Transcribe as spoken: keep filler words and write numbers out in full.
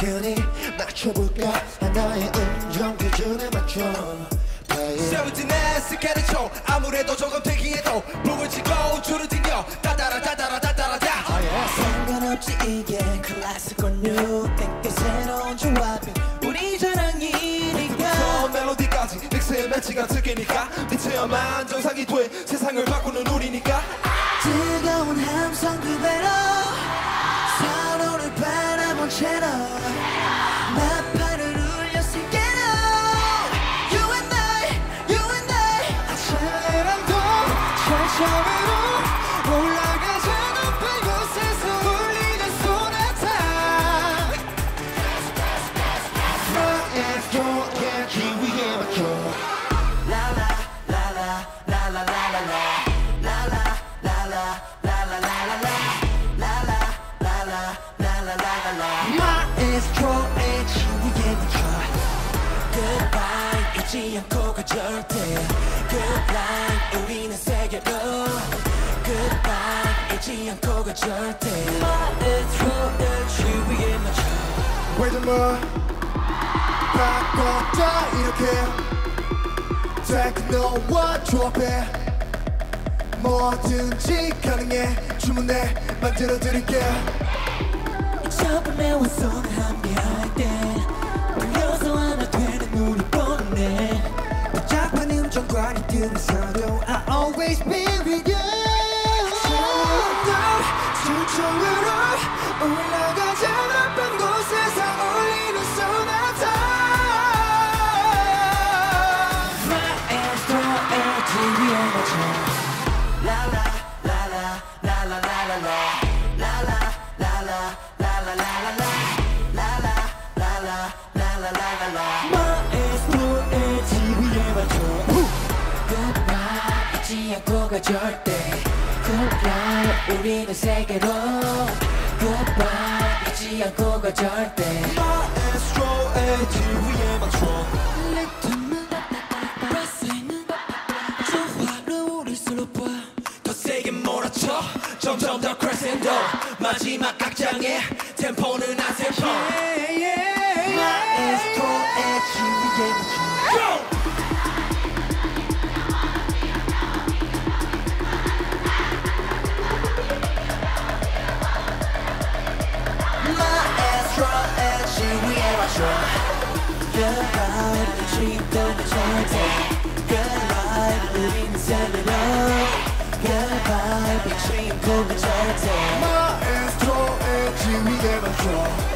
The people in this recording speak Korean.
괜히 맞춰볼까 하나의 음정 기준에 맞춰 세븐틴의 스케일을 쳐 아무래도 조금 특이해도 붕을 치고 줄을 튕겨 따따라 따따라 따따라 따 상관없지 이게 클래식 or new 땡겨 새로운 조합이 우리 자랑이니까 처음 멜로디까지 믹스의 매치가 특이니까 빛에야만 정상이 돼 세상을 바꾸는 우리니까 뜨거운 함성 그대로 서로를 바라본 채로 나팔을 울려 쓸게요 You and I, you and I 아차랑 더 철철으로 올라가자 높은 곳에서 울리는 소나타 마에스트로의 기위에 맞춰 라라 라라 라라 라라 마에스트로의 지휘에 맞춰 Goodbye 잊지 않고 가 절대 Goodbye 우리는 세계로 Goodbye 잊지 않고 가 절대 마에스트로의 지휘에 맞춰 왜든가 바꿔다 이렇게 테크노와 조합해 뭐든지 가능해 주문해 만들어드릴게 처음에 완성을 함께할 때 불려서 하나 되는 우리 뻔해 복잡한 음정과 리듬에서도 I'll always be with you 서로가 중점으로 올라가자 높은 곳에서 울리는 소나타 마에스트로의 지휘에 맞춰 라라 라라 라라 라라 마에스트로의 지휘에 맞춰 Goodbye 잊지 않고 가 절대 Goodbye 우리는 세계로 Goodbye 잊지 않고 가 절대 마에스트로의 지휘에 맞춰 리듬은 프레싱은 조화를 우리 서로 봐 더 세게 몰아쳐 점점 더 크레센더 마지막 악장에 템포는 아세포 마에스트로의 지휘에 맞춰 마에스트로의 지휘에 맞춰 Goodbye 지금도 내 절대 Goodbye 우린 세계로 Goodbye 지금도 내 절대 마에스트로의 지휘에 맞춰